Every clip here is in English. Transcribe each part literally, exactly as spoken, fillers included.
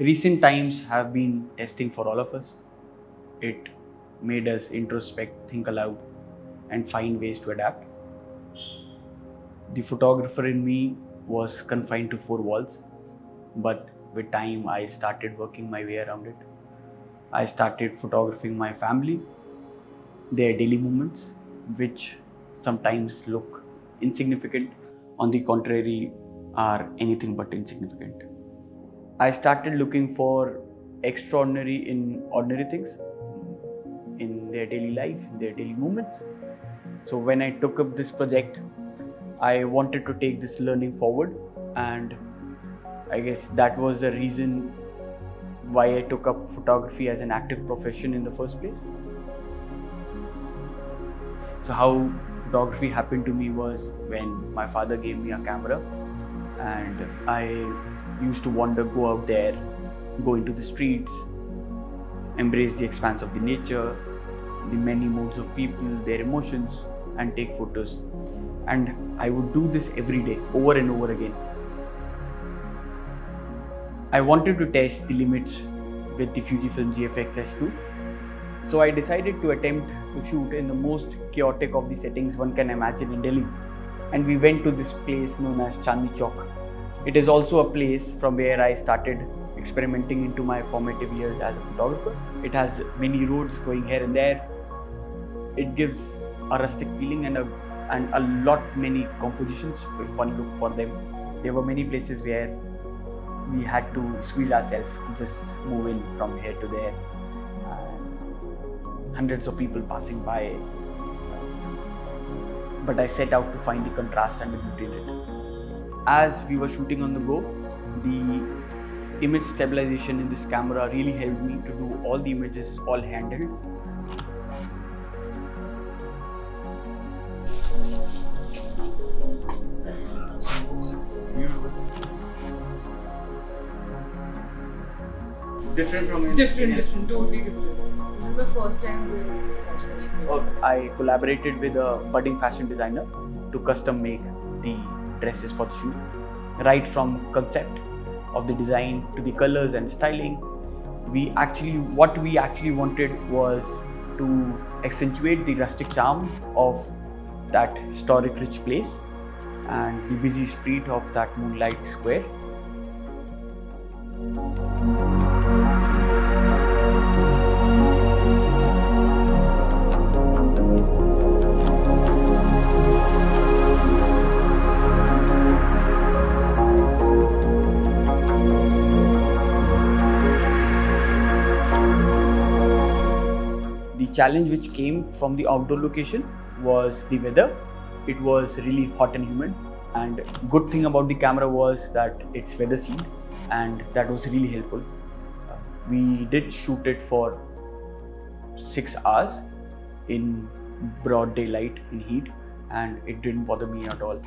recent times have been testing for all of us. It made us introspect, think aloud, and find ways to adapt. The photographer in me was confined to four walls, but with time I started working my way around it. I started photographing my family, their daily movements, which sometimes look insignificant, on the contrary, are anything but insignificant. I started looking for extraordinary in ordinary things, in their daily life, in their daily movements. So when I took up this project, I wanted to take this learning forward, and I guess that was the reason why I took up photography as an active profession in the first place. So how photography happened to me was when my father gave me a camera, and I used to wander, go out there, go into the streets, embrace the expanse of the nature, the many moods of people, their emotions, and take photos. And I would do this every day, over and over again. I wanted to test the limits with the Fujifilm G F X S two. So I decided to attempt to shoot in the most chaotic of the settings one can imagine in Delhi. And we went to this place known as Chandni Chowk. It is also a place from where I started experimenting into my formative years as a photographer. It has many roads going here and there. It gives a rustic feeling and a, and a lot many compositions if one look for them. There were many places where we had to squeeze ourselves to just move in from here to there. And hundreds of people passing by. But I set out to find the contrast and the beauty in it. As we were shooting on the go, the image stabilization in this camera really helped me to do all the images all handheld. Different from different, different, totally different. This is the first time doing such a thing. I collaborated with a budding fashion designer to custom make the dresses for the shoot, right from concept of the design to the colors and styling. We actually, what we actually wanted was to accentuate the rustic charm of that historic rich place and the busy street of that moonlight square. The challenge which came from the outdoor location was the weather. It was really hot and humid, and good thing about the camera was that it's weather sealed, and that was really helpful. We did shoot it for six hours in broad daylight, in heat, and it didn't bother me at all.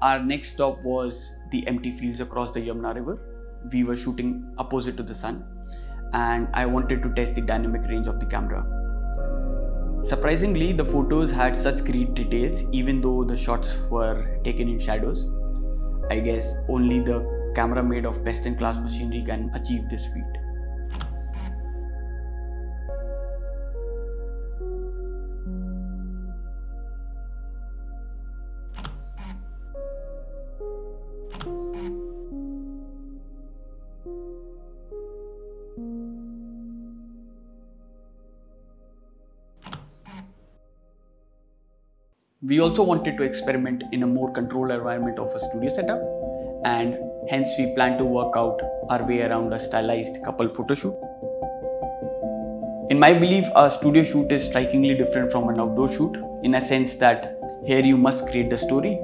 Our next stop was the empty fields across the Yamuna river. We were shooting opposite to the sun, and I wanted to test the dynamic range of the camera. Surprisingly, the photos had such great details, even though the shots were taken in shadows. I guess only the camera made of best-in-class machinery can achieve this feat. We also wanted to experiment in a more controlled environment of a studio setup, and hence we planned to work out our way around a stylized couple photo shoot. In my belief, a studio shoot is strikingly different from an outdoor shoot in a sense that here you must create the story,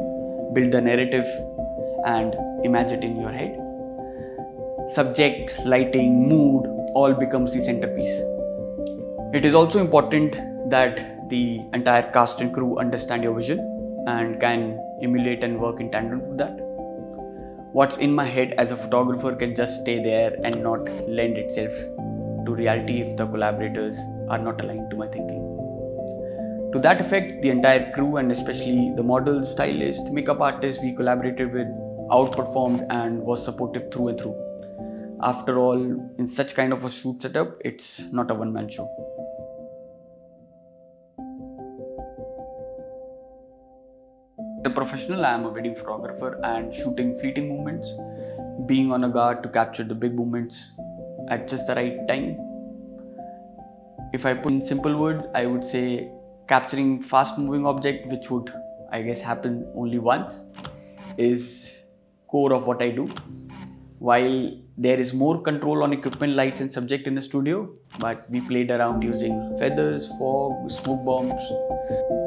build the narrative, and imagine it in your head. Subject, lighting, mood, all becomes the centerpiece. It is also important that the entire cast and crew understand your vision and can emulate and work in tandem with that. What's in my head as a photographer can just stay there and not lend itself to reality if the collaborators are not aligned to my thinking. To that effect, the entire crew, and especially the models, stylists, makeup artists we collaborated with, outperformed and was supportive through and through. After all, in such kind of a shoot setup, it's not a one-man show. As a professional, I am a wedding photographer and shooting fleeting moments, being on a guard to capture the big moments at just the right time. If I put in simple words, I would say capturing fast-moving object, which would, I guess, happen only once, is core of what I do. While there is more control on equipment, lights and subject in the studio, but we played around using feathers, fog, smoke bombs.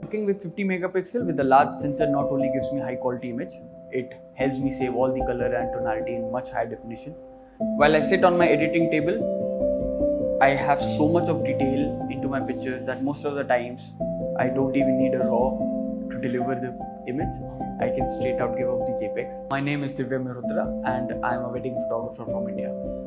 Working with fifty megapixel with a large sensor not only gives me high quality image, it helps me save all the color and tonality in much higher definition. While I sit on my editing table, I have so much of detail into my pictures that most of the times I don't even need a RAW to deliver the image. I can straight out give up the JPEGs. My name is Divyam Mehrotra and I am a wedding photographer from India.